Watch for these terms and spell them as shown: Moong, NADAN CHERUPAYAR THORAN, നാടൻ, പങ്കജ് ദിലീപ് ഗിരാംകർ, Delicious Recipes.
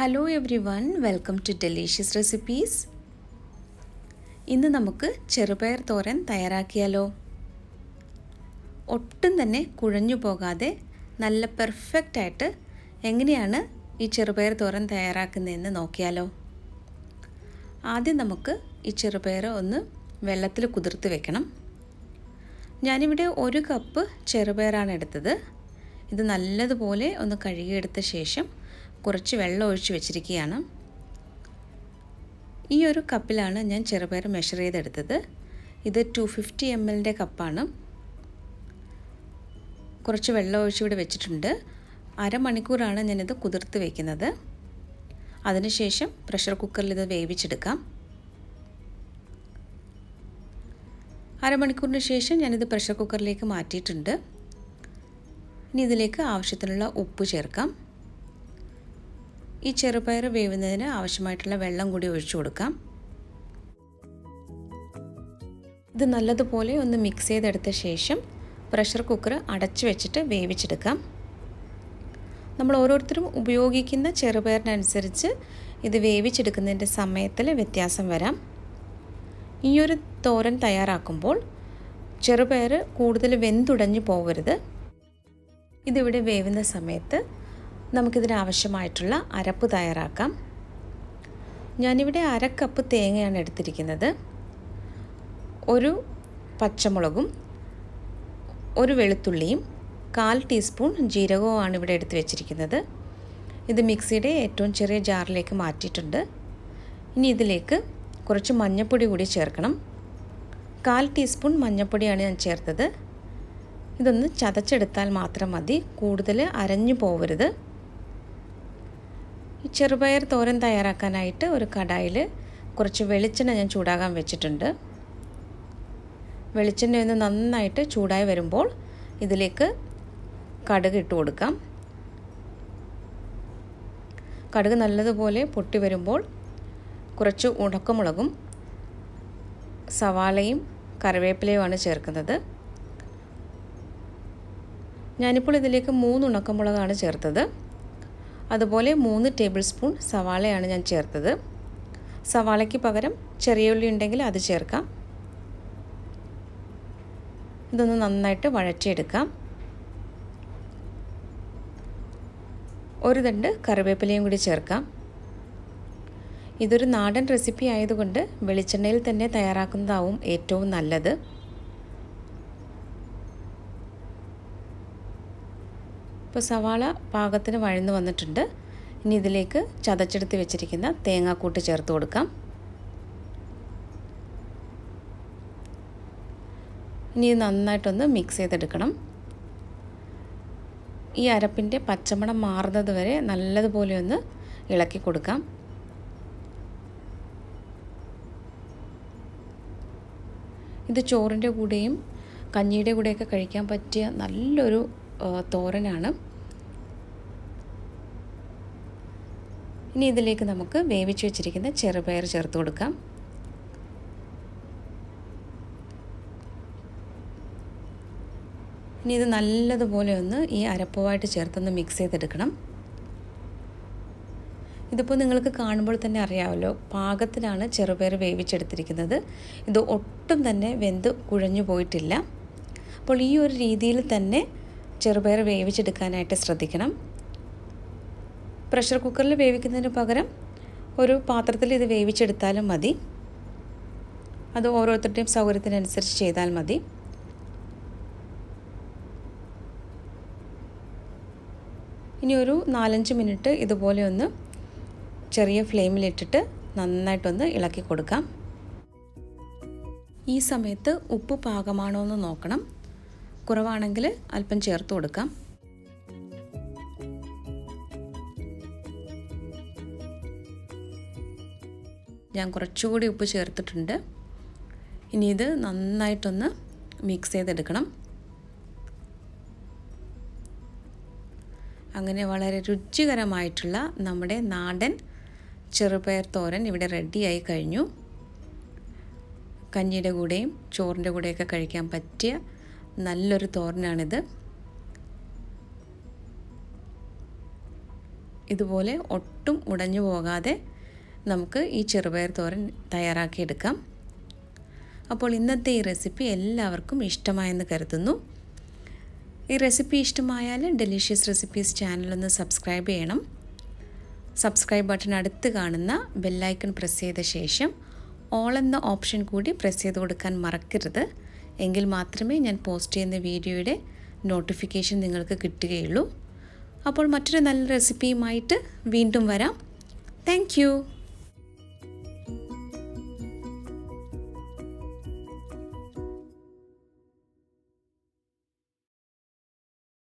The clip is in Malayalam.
Hello everyone, welcome to Delicious Recipes. ഇന്ന് നമുക്ക് ചെറുപയർ തോരൻ തയ്യാറാക്കിയാലോ. ഒട്ടും തന്നെ കുഴഞ്ഞു പോകാതെ നല്ല പെർഫെക്റ്റ് ആയിട്ട് എങ്ങനെയാണ് ഈ ചെറുപയർ തോരൻ തയ്യാറാക്കുന്നതെന്ന് നോക്കിയാലോ. ആദ്യം നമുക്ക് ഈ ചെറുപയർ ഒന്ന് വെള്ളത്തിൽ കുതിർത്ത് വെക്കണം. ഞാൻ ഇവിടെ 1 കപ്പ് ചെറുപയറാണ് എടുത്തത്. ഇത് നല്ലതുപോലെ ഒന്ന് കഴുകി എടുത്ത ശേഷം കുറച്ച് വെള്ളം ഒഴിച്ച് വെച്ചിരിക്കുകയാണ്. ഈ ഒരു കപ്പിലാണ് ഞാൻ ചെറുപയർ മെഷർ ചെയ്തെടുത്തത്. ഇത് 250 ml ന്റെ കപ്പാണ്. കുറച്ച് വെള്ളം ഒഴിച്ച് ഇവിടെ വെച്ചിട്ടുണ്ട്. അരമണിക്കൂറാണ് ഞാൻ ഇത് കുതിർത്ത് വെക്കുന്നത്. അതിനുശേഷം പ്രഷർ കുക്കറിൽ ഇത് വേവിച്ചെടുക്കാം. അരമണിക്കൂറിന് ശേഷം ഞാൻ ഇത് പ്രഷർ കുക്കറിലേക്ക് മാറ്റിയിട്ടുണ്ട്. ഇനി ഇതിലേക്ക് ആവശ്യത്തിനുള്ള ഉപ്പ് ചേർക്കാം. ഈ ചെറുപയർ വേവുന്നതിന് ആവശ്യമായിട്ടുള്ള വെള്ളം കൂടി ഒഴിച്ചു കൊടുക്കാം. ഇത് നല്ലതുപോലെ ഒന്ന് മിക്സ് ചെയ്തെടുത്ത ശേഷം പ്രഷർ കുക്കർ അടച്ചു വെച്ചിട്ട് വേവിച്ചെടുക്കാം. നമ്മൾ ഓരോരുത്തരും ഉപയോഗിക്കുന്ന ചെറുപയറിനനുസരിച്ച് ഇത് വേവിച്ചെടുക്കുന്നതിൻ്റെ സമയത്തിൽ വ്യത്യാസം വരാം. ഈ ഒരു തോരൻ തയ്യാറാക്കുമ്പോൾ ചെറുപയർ കൂടുതൽ വെന്തുടഞ്ഞു പോകരുത്. ഇതിവിടെ വേവുന്ന സമയത്ത് നമുക്കിതിന് ആവശ്യമായിട്ടുള്ള അരപ്പ് തയ്യാറാക്കാം. ഞാനിവിടെ അര കപ്പ് തേങ്ങയാണ് എടുത്തിരിക്കുന്നത്. ഒരു പച്ചമുളകും ഒരു വെളുത്തുള്ളിയും 1/4 ടീസ്പൂൺ ജീരകവുമാണ് ഇവിടെ എടുത്ത് വെച്ചിരിക്കുന്നത്. ഇത് മിക്സിയുടെ ഏറ്റവും ചെറിയ ജാറിലേക്ക് മാറ്റിയിട്ടുണ്ട്. ഇനി ഇതിലേക്ക് കുറച്ച് മഞ്ഞൾപ്പൊടി കൂടി ചേർക്കണം. 1/4 ടീസ്പൂൺ മഞ്ഞൾപ്പൊടിയാണ് ഞാൻ ചേർത്തത്. ഇതൊന്ന് ചതച്ചെടുത്താൽ മാത്രം മതി, കൂടുതൽ അരഞ്ഞു പോകരുത്. ഈ ചെറുപയർ തോരൻ തയ്യാറാക്കാനായിട്ട് ഒരു കടായിൽ കുറച്ച് വെളിച്ചെണ്ണ ഞാൻ ചൂടാകാൻ വെച്ചിട്ടുണ്ട്. വെളിച്ചെണ്ണ ഒന്ന് നന്നായിട്ട് ചൂടായി വരുമ്പോൾ ഇതിലേക്ക് കടുക് ഇട്ട് കൊടുക്കാം. കടുക് നല്ലതുപോലെ പൊട്ടി വരുമ്പോൾ കുറച്ച് ഉണക്കമുളകും സവാളയും കറിവേപ്പിലയുമാണ് ചേർക്കുന്നത്. ഞാനിപ്പോൾ ഇതിലേക്ക് 3 ഉണക്കമുളകാണ് ചേർത്തത്. അതുപോലെ 3 ടേബിൾ സ്പൂൺ സവാളയാണ് ഞാൻ ചേർത്തത്. സവാളയ്ക്ക് പകരം ചെറിയ ഉള്ളി ഉണ്ടെങ്കിൽ അത് ചേർക്കാം. ഇതൊന്ന് നന്നായിട്ട് വഴറ്റിയെടുക്കാം. ഒരു തണ്ട് കറിവേപ്പിലയും കൂടി ചേർക്കാം. ഇതൊരു നാടൻ റെസിപ്പി ആയതുകൊണ്ട് വെളിച്ചെണ്ണയിൽ തന്നെ തയ്യാറാക്കുന്നതാവും ഏറ്റവും നല്ലത്. ഇപ്പോൾ സവാള പാകത്തിന് വഴന്ന് വന്നിട്ടുണ്ട്. ഇനി ഇതിലേക്ക് ചതച്ചെടുത്ത് വെച്ചിരിക്കുന്ന തേങ്ങാക്കൂട്ട് ചേർത്ത് കൊടുക്കാം. ഇനി ഇത് നന്നായിട്ടൊന്ന് മിക്സ് ചെയ്തെടുക്കണം. ഈ അരപ്പിൻ്റെ പച്ചമണം മാറുന്നത് വരെ നല്ലതുപോലെ ഒന്ന് ഇളക്കി കൊടുക്കാം. ഇത് ചോറിൻ്റെ കൂടെയും കഞ്ഞിയുടെ കൂടെയൊക്കെ കഴിക്കാൻ പറ്റിയ നല്ലൊരു തോരനാണ്. ഇനി ഇതിലേക്ക് നമുക്ക് വേവിച്ച് വെച്ചിരിക്കുന്ന ചെറുപയർ ചേർത്ത് കൊടുക്കാം. ഇനി ഇത് നല്ലതുപോലെ ഒന്ന് ഈ അരപ്പുമായിട്ട് ചേർത്തൊന്ന് മിക്സ് ചെയ്തെടുക്കണം. ഇതിപ്പോൾ നിങ്ങൾക്ക് കാണുമ്പോൾ തന്നെ അറിയാമല്ലോ, പാകത്തിലാണ് ചെറുപയർ വേവിച്ചെടുത്തിരിക്കുന്നത്. ഇത് ഒട്ടും തന്നെ വെന്ത് കുഴഞ്ഞു പോയിട്ടില്ല. അപ്പോൾ ഈ ഒരു രീതിയിൽ തന്നെ ചെറുപയർ വേവിച്ചെടുക്കാനായിട്ട് ശ്രദ്ധിക്കണം. പ്രഷർ കുക്കറിൽ വേവിക്കുന്നതിന് പകരം ഒരു പാത്രത്തിൽ ഇത് വേവിച്ചെടുത്താലും മതി. അത് ഓരോരുത്തരുടെയും സൗകര്യത്തിനനുസരിച്ച് ചെയ്താൽ മതി. ഇനി ഒരു 4-5 മിനിറ്റ് ഇതുപോലെ ഒന്ന് ചെറിയ ഫ്ലെയിമിലിട്ടിട്ട് നന്നായിട്ടൊന്ന് ഇളക്കി കൊടുക്കാം. ഈ സമയത്ത് ഉപ്പ് പാകമാണോ എന്ന് നോക്കണം. കുറവാണെങ്കിൽ അല്പം ചേർത്ത് കൊടുക്കാം. ഞാൻ കുറച്ചുകൂടി ഉപ്പ് ചേർത്തിട്ടുണ്ട്. ഇനി ഇത് നന്നായിട്ടൊന്ന് മിക്സ് ചെയ്തെടുക്കണം. അങ്ങനെ വളരെ രുചികരമായിട്ടുള്ള നമ്മുടെ നാടൻ ചെറുപയർ തോരൻ ഇവിടെ റെഡിയായി കഴിഞ്ഞു. കഞ്ഞിയുടെ കൂടെയും ചോറിൻ്റെ കൂടെയൊക്കെ കഴിക്കാൻ പറ്റിയ നല്ലൊരു തോരനാണിത്. ഇതുപോലെ ഒട്ടും ഉടഞ്ഞു പോകാതെ നമുക്ക് ഈ ചെറുപയർ തോരൻ തയ്യാറാക്കി എടുക്കാം. അപ്പോൾ ഇന്നത്തെ ഈ റെസിപ്പി എല്ലാവർക്കും ഇഷ്ടമായെന്ന് കരുതുന്നു. ഈ റെസിപ്പി ഇഷ്ടമായാൽ ഡെലിഷ്യസ് റെസിപ്പീസ് ചാനൽ ഒന്ന് സബ്സ്ക്രൈബ് ചെയ്യണം. സബ്സ്ക്രൈബ് ബട്ടൺ അടുത്ത് കാണുന്ന ബെല്ലൈക്കൺ പ്രസ് ചെയ്ത ശേഷം ഓൾ എന്ന ഓപ്ഷൻ കൂടി പ്രസ് ചെയ്ത് കൊടുക്കാൻ മറക്കരുത്. എങ്കിൽ മാത്രമേ ഞാൻ പോസ്റ്റ് ചെയ്യുന്ന വീഡിയോയുടെ നോട്ടിഫിക്കേഷൻ നിങ്ങൾക്ക് കിട്ടുകയുള്ളൂ. അപ്പോൾ മറ്റൊരു നല്ല റെസിപ്പിയുമായിട്ട് വീണ്ടും വരാം. Thank U.